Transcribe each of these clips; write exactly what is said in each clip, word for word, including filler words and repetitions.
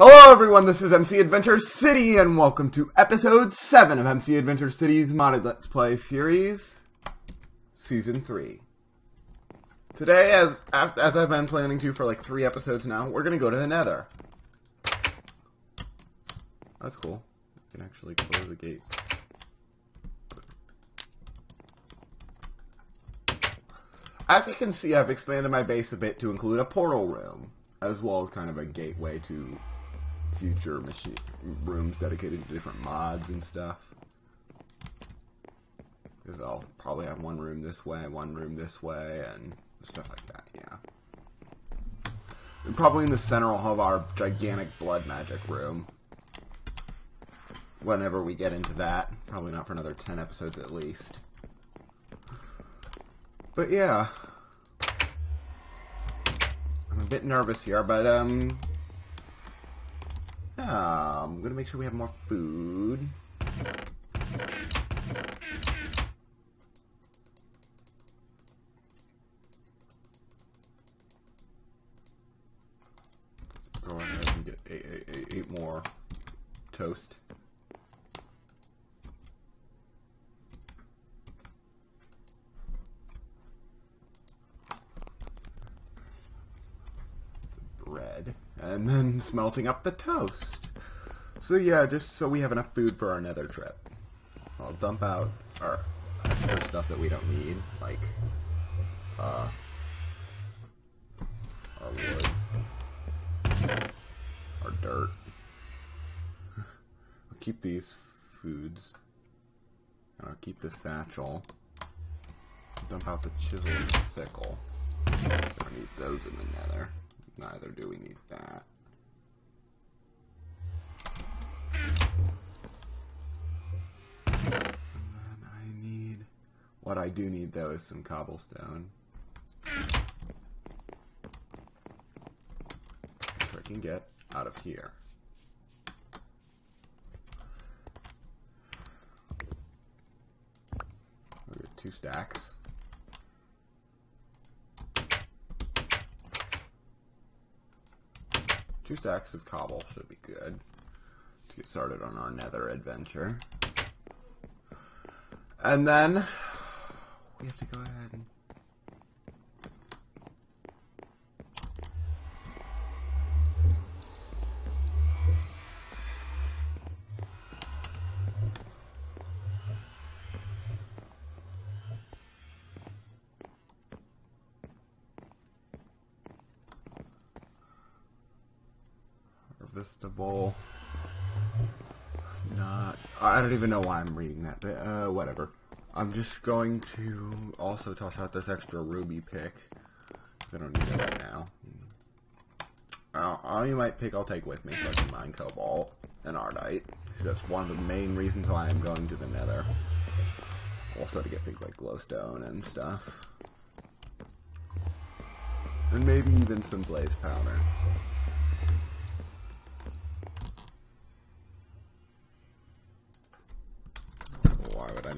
Hello everyone, this is M C Adventure City, and welcome to episode seven of M C Adventure City's Modded Let's Play Series, Season three. Today, as as I've been planning to for like three episodes now, we're gonna go to the Nether. That's cool. I can actually close the gates. As you can see, I've expanded my base a bit to include a portal room, as well as kind of a gateway to future machine rooms dedicated to different mods and stuff. Because I'll probably have one room this way, one room this way, and stuff like that, yeah. And probably in the center I'll have our gigantic blood magic room. Whenever we get into that. Probably not for another ten episodes at least. But yeah. I'm a bit nervous here, but um... yeah, I'm gonna make sure we have more food. Toast. Bread. And then smelting up the toast. So yeah, just so we have enough food for our nether trip. I'll dump out our extra stuff that we don't need, like uh, our wood, our dirt. Keep these foods. I'll keep the satchel. Dump out the chisel and the sickle. Don't need those in the nether. Neither do we need that. And then I need... What I do need though is some cobblestone. Which I can get out of here. Two stacks. Two stacks of cobble should be good to get started on our nether adventure. And then we have to go ahead and Harvestable. Not. I don't even know why I'm reading that. But, uh, whatever. I'm just going to also toss out this extra ruby pick. I don't need it right now. All, all you might pick, I'll take with me, so I can mine cobalt and ardite. That's one of the main reasons why I'm going to the Nether. Also to get things like glowstone and stuff, and maybe even some blaze powder.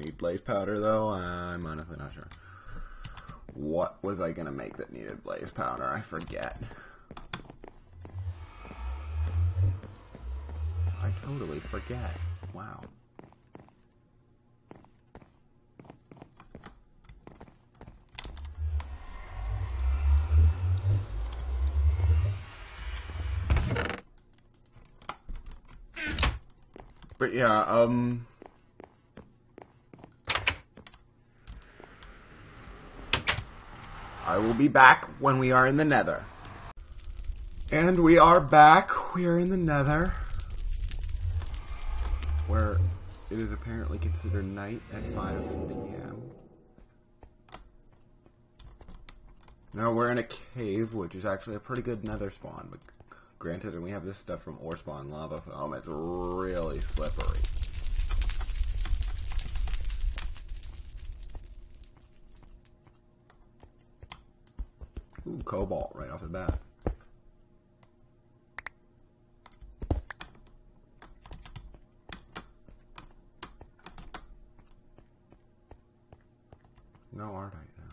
Need blaze powder though? I'm honestly not sure. What was I gonna make that needed blaze powder? I forget. I totally forget. Wow. But yeah, um... I will be back when we are in the Nether. And we are back. We are in the Nether, where it is apparently considered night at five P M Now we're in a cave, which is actually a pretty good nether spawn. But granted, and we have this stuff from Ore Spawn lava foam. It's really slippery. Ooh, cobalt right off the bat. No ardite though.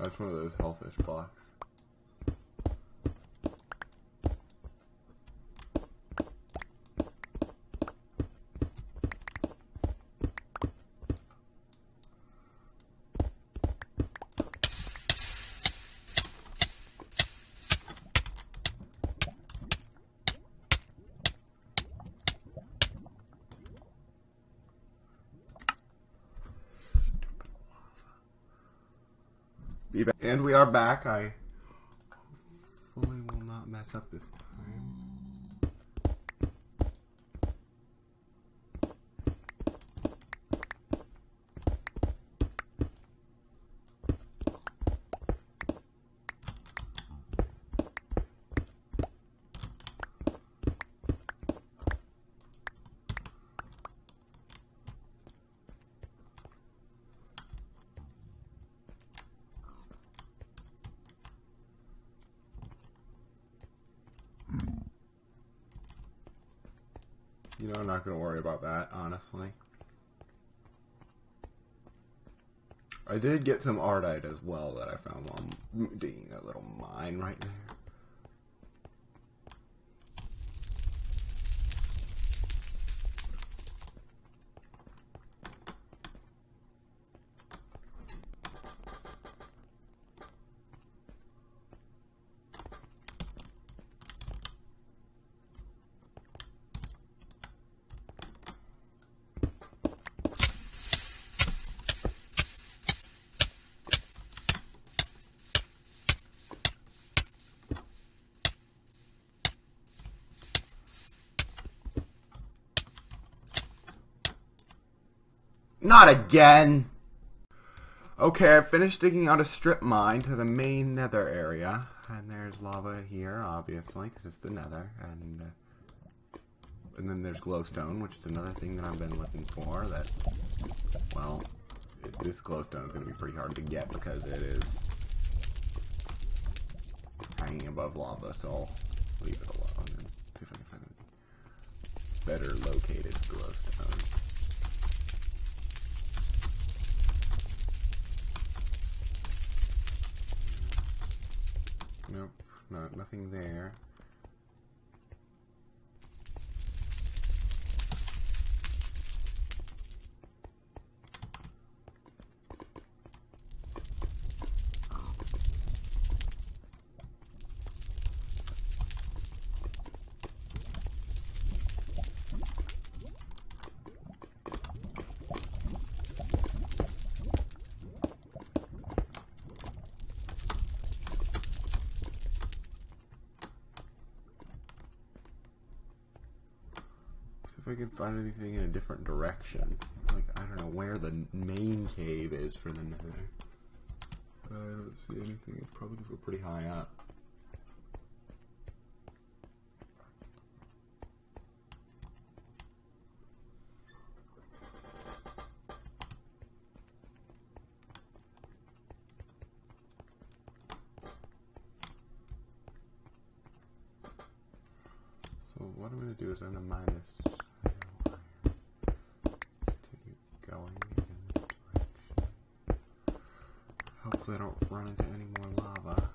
That's one of those hellfish blocks. And we are back. I hopefully will not mess up this time. You know, I'm not going to worry about that, honestly. I did get some ardite as well that I found while digging that little mine right there. Not again! Okay, I finished digging out a strip mine to the main nether area. And there's lava here, obviously, because it's the nether. And uh, and then there's glowstone, which is another thing that I've been looking for. That, well, it, this glowstone is going to be pretty hard to get because it is hanging above lava, so I'll leave it alone and see if I can find a better located glowstone. Nope, not nothing there. I can find anything in a different direction. Like, I don't know where the main cave is for the nether. I don't see anything. It's probably going to go pretty high up. So what I'm going to do is I'm going to mine this. I don't run into any more lava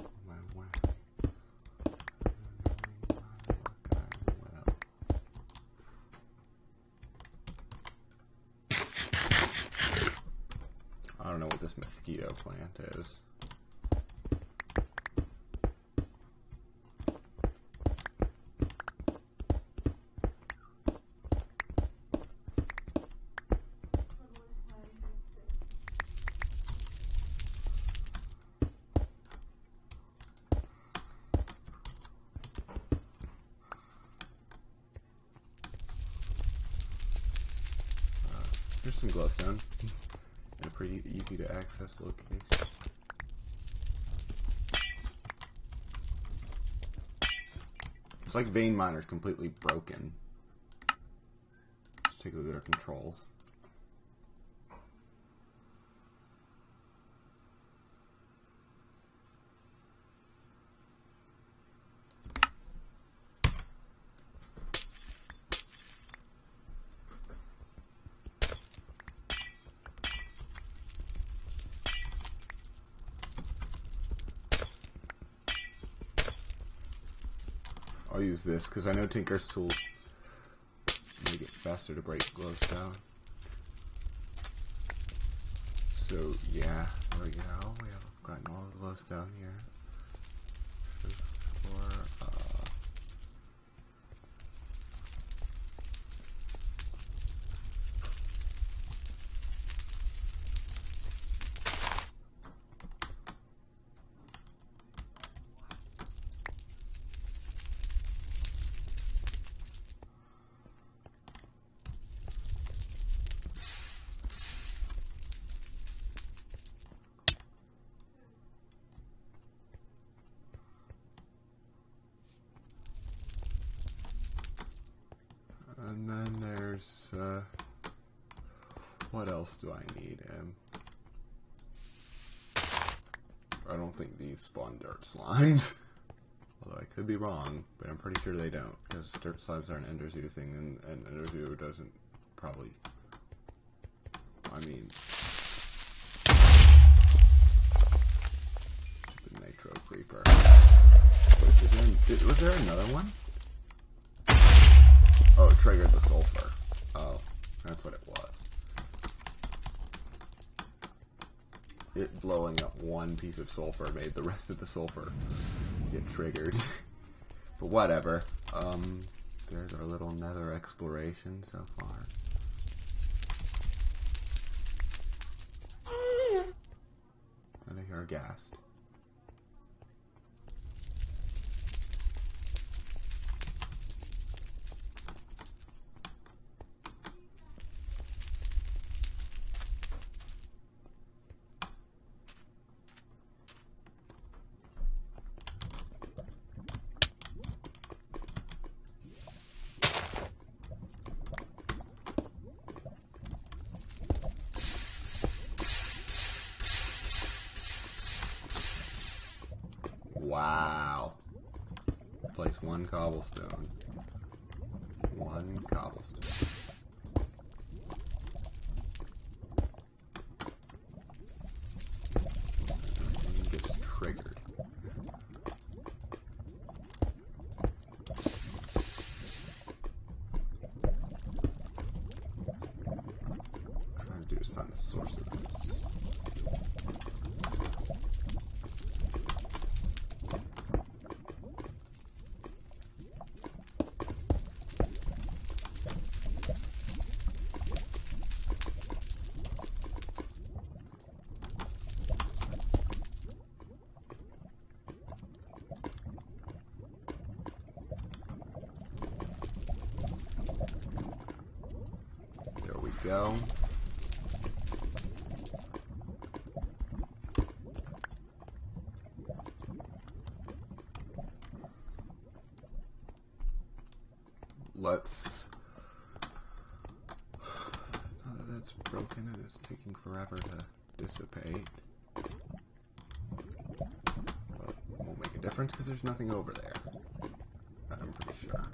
on my way. I don't know what this mosquito plant is. Here's some glowstone in a pretty easy to access location. It's like Vein Miner is completely broken. Let's take a look at our controls. I'll use this because I know Tinker's Tools make it faster to break gloves down. So yeah, there we go. We have gotten all the gloves down here. For, uh, And then there's, uh, what else do I need? Um, I don't think these spawn dirt slimes. Although I could be wrong, but I'm pretty sure they don't, because dirt slimes are an Ender Zoo thing, and, and Ender Zoo doesn't probably, I mean, the Nitro Creeper. Wait, is there, did, was there another one? Oh, it triggered the sulfur. Oh, that's what it was. It blowing up one piece of sulfur made the rest of the sulfur get triggered. But whatever. Um, there's our little nether exploration so far. And I hear a ghast. Wow. Place one cobblestone. One cobblestone. It gets triggered. What I'm trying to do is find the source of this. Go. Let's. Now that that's broken and it's taking forever to dissipate, but it won't make a difference because there's nothing over there. I'm pretty sure.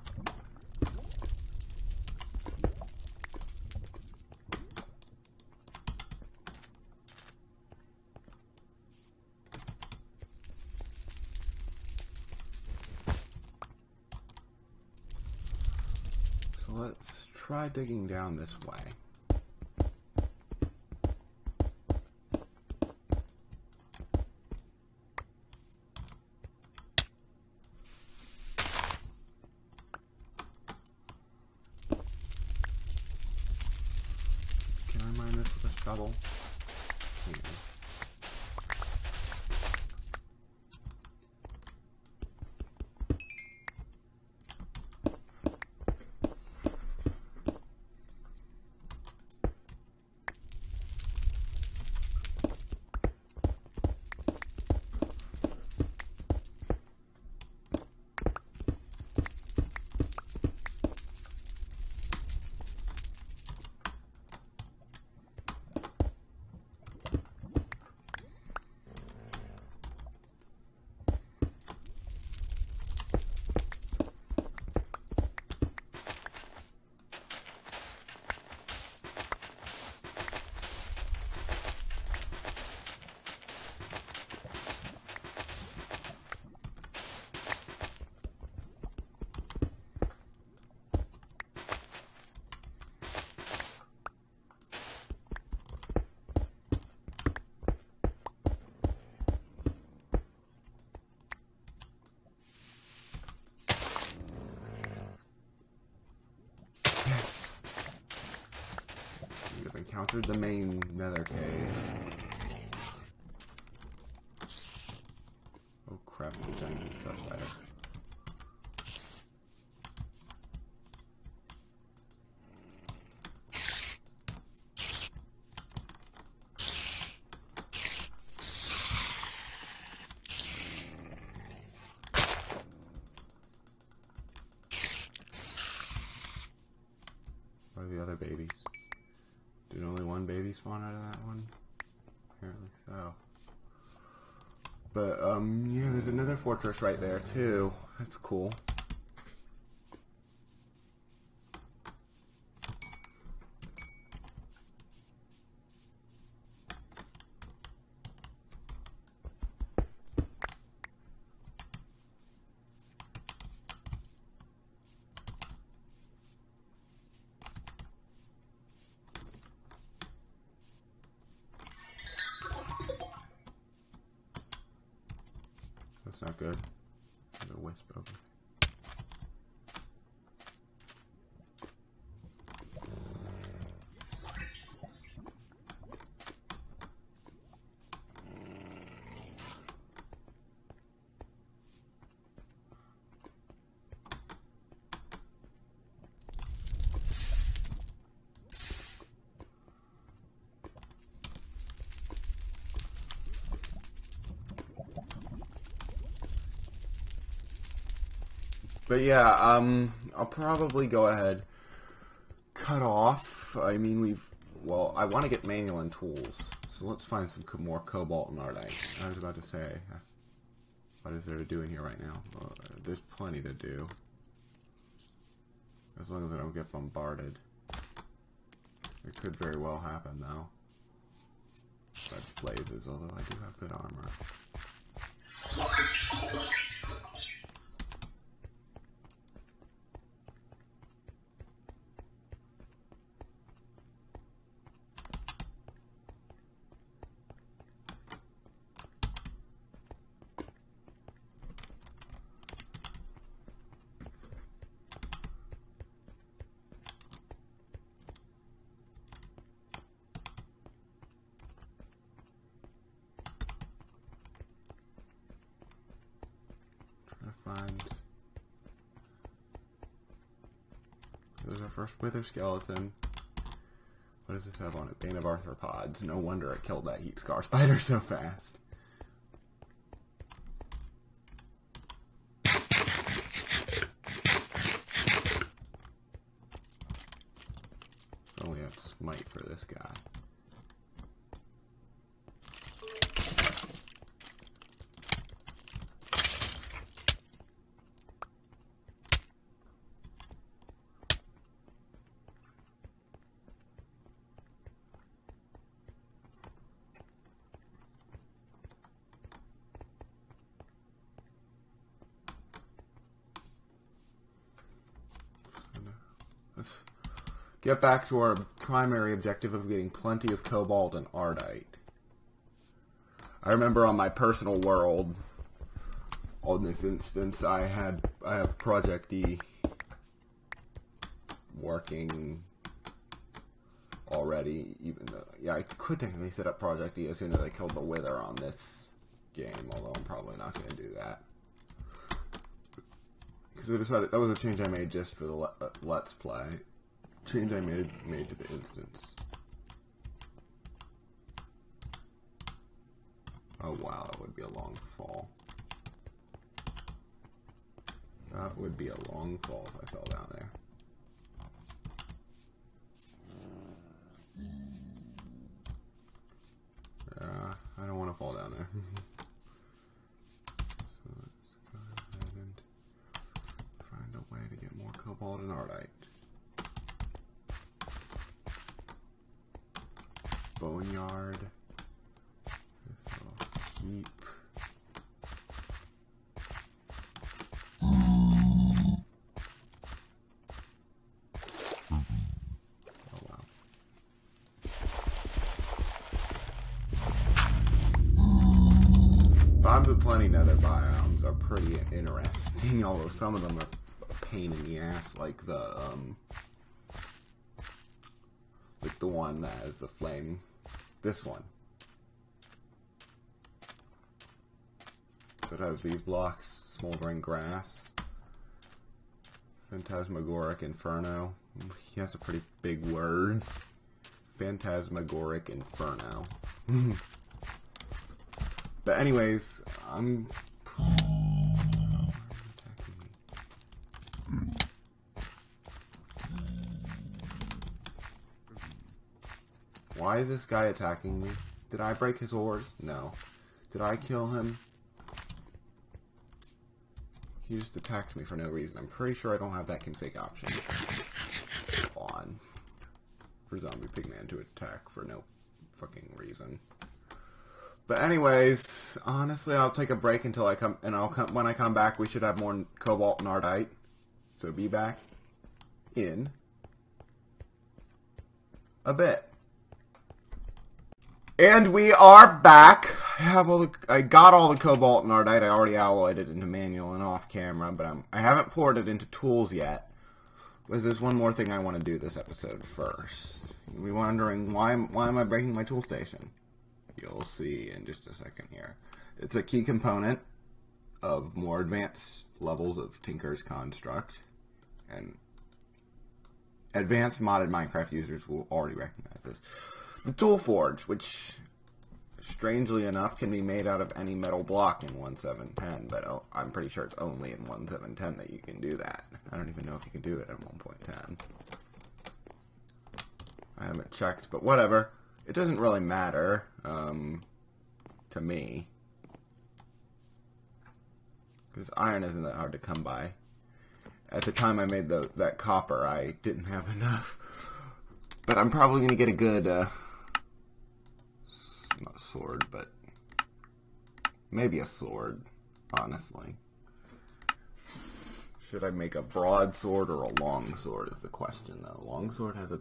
Let's try digging down this way. Can I mine this with a shovel? Here. encountered the main nether cave. Oh crap, the giant stuff there. Spawn out of that one? Apparently so. But, um, yeah, there's another fortress right there, too. That's cool. That's not good. There's a wisp over. But yeah, um, I'll probably go ahead, cut off. I mean, we've, well, I want to get Manyullyn tools, so let's find some co more cobalt and ardite. I was about to say, what is there to do in here right now? Well, there's plenty to do, as long as I don't get bombarded. It could very well happen, though. That's blazes, although I do have good armor. There's our first wither skeleton. What does this have on it? Bane of arthropods. No wonder it killed that heat scar spider so fast. Only have smite for this guy. Let's get back to our primary objective of getting plenty of cobalt and ardite. I remember on my personal world, on this instance, I had I have Project D working already. Even though, yeah, I could technically set up Project D as soon as I killed the Wither on this game. Although I'm probably not going to do that. Because we decided that was a change I made just for the le uh, Let's Play. Change I made made to the instance. Oh wow, that would be a long fall. That would be a long fall if I fell down there. Uh, I don't want to fall down there. Cobalt and ardite. Boneyard. This little heap. Oh wow. Biomes O' Plenty nether biomes are pretty interesting, although some of them are pain in the ass, like the um with the one that has the flame, this one. So it has these blocks, smoldering grass, phantasmagoric inferno. That's a pretty big word. Phantasmagoric inferno. But anyways, I'm... Why is this guy attacking me? Did I break his oars? No. Did I kill him? He just attacked me for no reason. I'm pretty sure I don't have that config option on for Zombie Pigman to attack for no fucking reason. But anyways, honestly, I'll take a break until I come, and I'll come when I come back. We should have more cobalt and ardite, so be back in a bit. And we are back. I have all the, I got all the cobalt and ardite. I already alloyed it into manual and off camera, but I'm, I haven't poured it into tools yet. Because there's one more thing I want to do this episode first. You'll be wondering why why am I breaking my tool station? You'll see in just a second here. It's a key component of more advanced levels of Tinker's Construct, and advanced modded Minecraft users will already recognize this. The tool forge, which strangely enough can be made out of any metal block in one seven ten, but oh, I'm pretty sure it's only in one seven ten that you can do that. I don't even know if you can do it in one point ten. I haven't checked, but whatever. It doesn't really matter, um, to me, because iron isn't that hard to come by. At the time I made the, that copper, I didn't have enough, but I'm probably going to get a good, uh, not sword, but maybe a sword, honestly. Should I make a broadsword or a longsword is the question, though. Longsword has a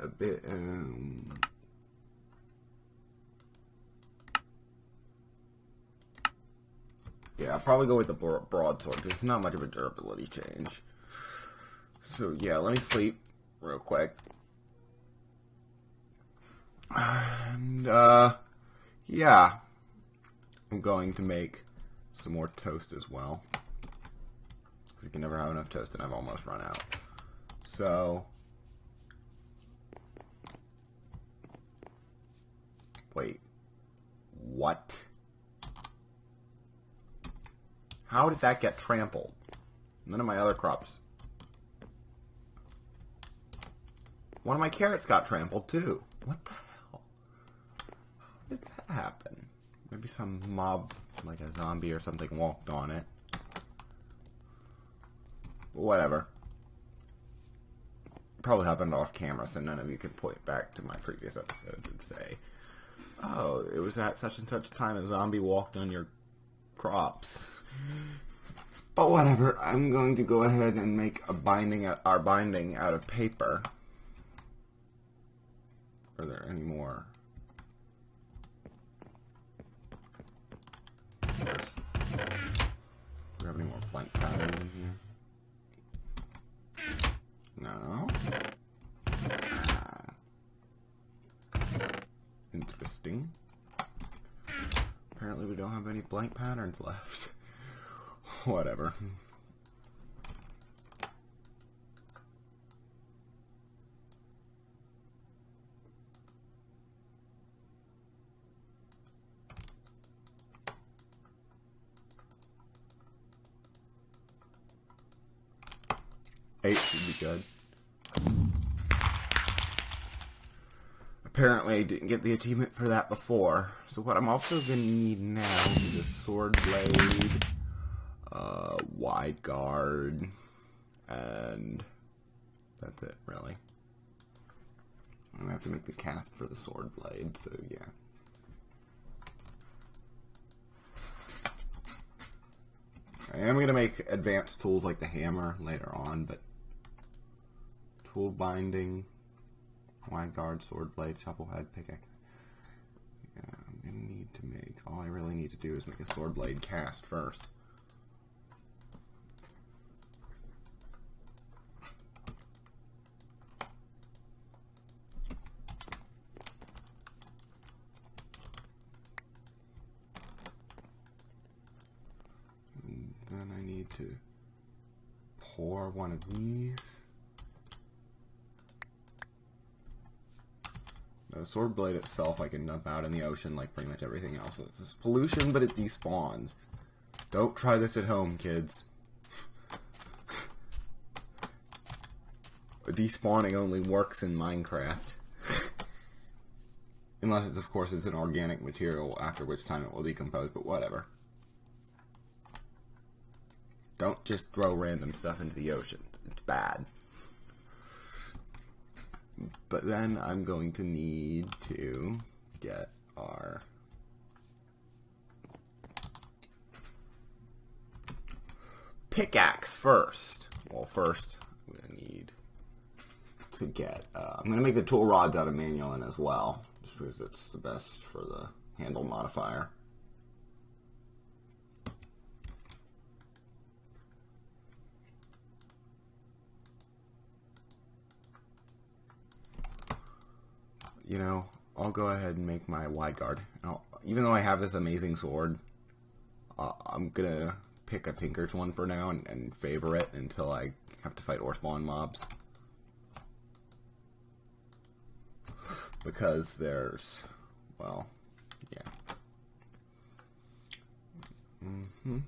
A bit, um... yeah, I'll probably go with the broadsword, because it's not much of a durability change. So, yeah, let me sleep real quick. And, uh, yeah. I'm going to make some more toast as well. Because you can never have enough toast, and I've almost run out. So... wait, what? How did that get trampled? None of my other crops. One of my carrots got trampled too. What the hell? How did that happen? Maybe some mob, like a zombie or something, walked on it. But whatever. Probably happened off camera, so none of you can point back to my previous episodes and say, oh, it was at such and such time a zombie walked on your crops. But whatever, I'm going to go ahead and make a binding, out, our binding out of paper. Are there any more? Do we have any more blank patterns in here? No. Interesting. Apparently we don't have any blank patterns left. Whatever. Eight should be good. Apparently I didn't get the achievement for that before. So what I'm also going to need now is a sword blade, uh, wide guard, and that's it, really. I'm going to have to make the cast for the sword blade, so yeah. I am going to make advanced tools like the hammer later on, but tool binding... wide guard, sword blade, shovel head, pickaxe. Yeah, I'm gonna need to make. All I really need to do is make a sword blade cast first. to pour one of these. The sword blade itself I can dump out in the ocean like pretty much everything else. This is pollution, but it despawns. Don't try this at home, kids. Despawning only works in Minecraft. Unless, it's, of course, it's an organic material, after which time it will decompose, but whatever. Don't just throw random stuff into the ocean. It's bad. But then I'm going to need to get our pickaxe first. Well, first I'm going to need to get, uh, I'm going to make the tool rods out of Manyullyn as well, just because it's the best for the handle modifier. You know, I'll go ahead and make my wide guard. Now, even though I have this amazing sword, uh, I'm gonna pick a Tinker's one for now and, and favor it until I have to fight Ore Spawn mobs. Because there's, well, yeah. Mm-hmm.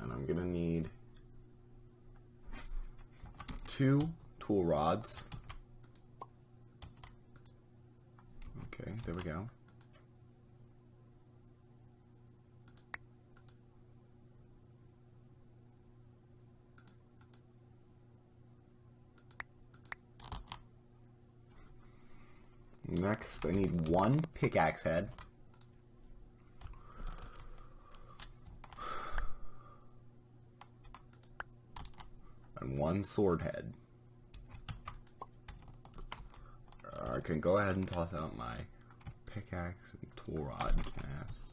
And I'm gonna need two tool rods. Okay, there we go. Next, I need one pickaxe head. And one sword head. I can go ahead and toss out my pickaxe and tool rod casts.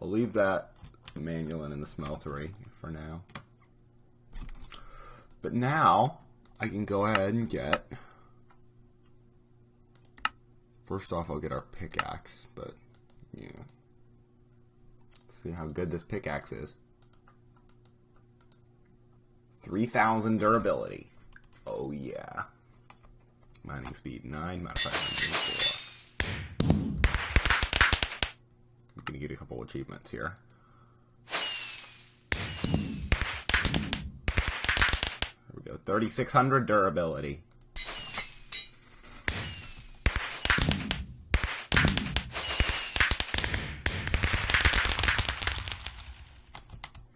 I'll leave that Manyullyn in the smeltery for now. But now I can go ahead and get, first off I'll get our pickaxe, but yeah. See how good this pickaxe is. three thousand durability. Oh yeah. Mining speed nine, modifier four. I'm gonna get a couple achievements here. There we go. thirty-six hundred durability.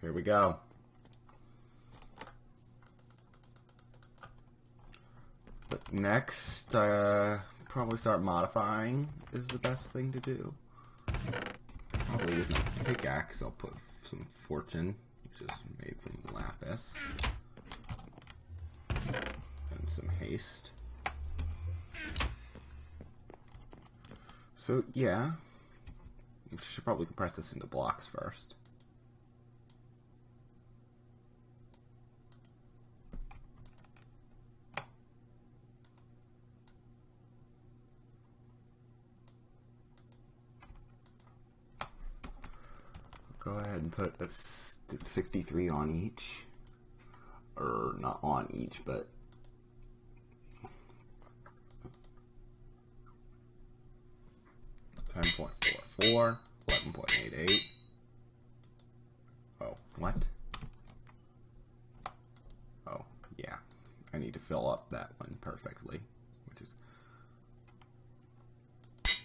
Here we go. Next, uh, probably start modifying is the best thing to do. Probably with my pickaxe, I'll put some fortune, which is made from lapis, and some haste. So yeah, we should probably compress this into blocks first. Go ahead and put a sixty-three on each, or not on each, but ten point four four, eleven point eight eight, oh, what? Oh, yeah, I need to fill up that one perfectly, which is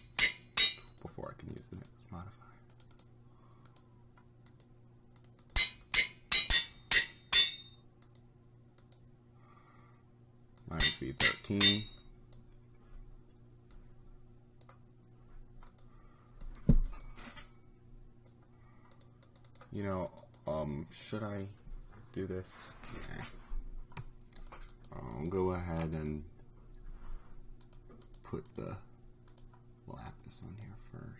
before I can use the next modifier. Mining speed thirteen. You know, um, should I do this? Yeah. I'll go ahead and put the lapis on here first.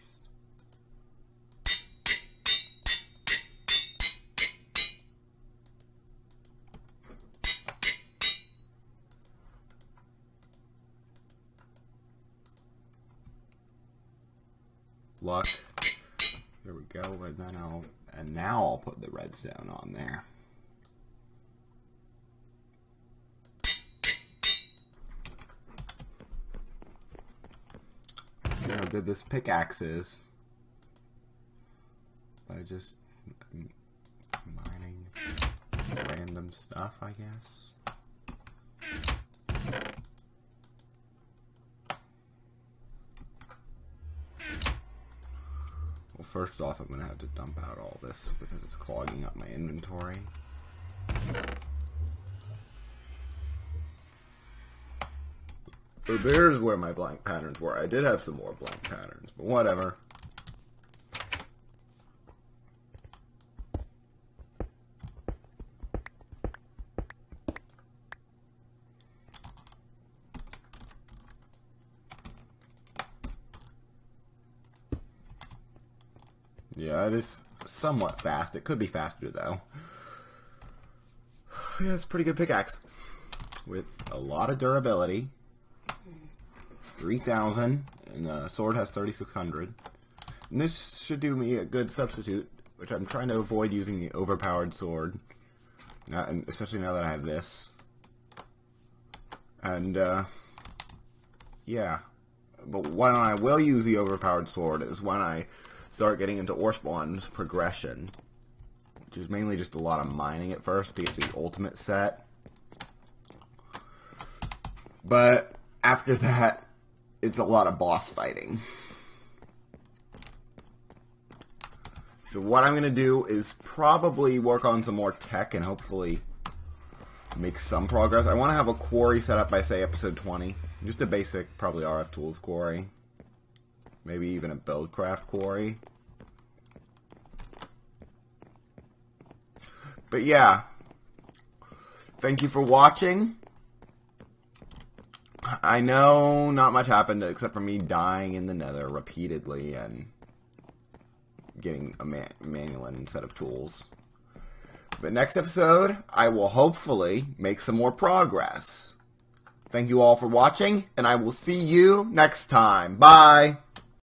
block. There we go, and then I'll and now I'll put the redstone on there. So I did this pickaxes by just mining random stuff, I guess. Well, first off, I'm going to have to dump out all this because it's clogging up my inventory. So there's where my blank patterns were. I did have some more blank patterns, but whatever. Yeah, it is somewhat fast. It could be faster, though. Yeah, it's a pretty good pickaxe. With a lot of durability. three thousand, and the sword has thirty-six hundred. And this should do me a good substitute, which I'm trying to avoid using the overpowered sword. Not, and especially now that I have this. And, uh, yeah. But when I will use the overpowered sword is when I start getting into Ore Spawn's progression, which is mainly just a lot of mining at first to get to the ultimate set. But after that, it's a lot of boss fighting. So what I'm going to do is probably work on some more tech and hopefully make some progress. I want to have a quarry set up by, say, episode twenty. Just a basic, probably R F Tools quarry. Maybe even a Buildcraft quarry. But yeah. Thank you for watching. I know not much happened except for me dying in the nether repeatedly and getting a man Manyullyn set of tools. But next episode, I will hopefully make some more progress. Thank you all for watching, and I will see you next time. Bye!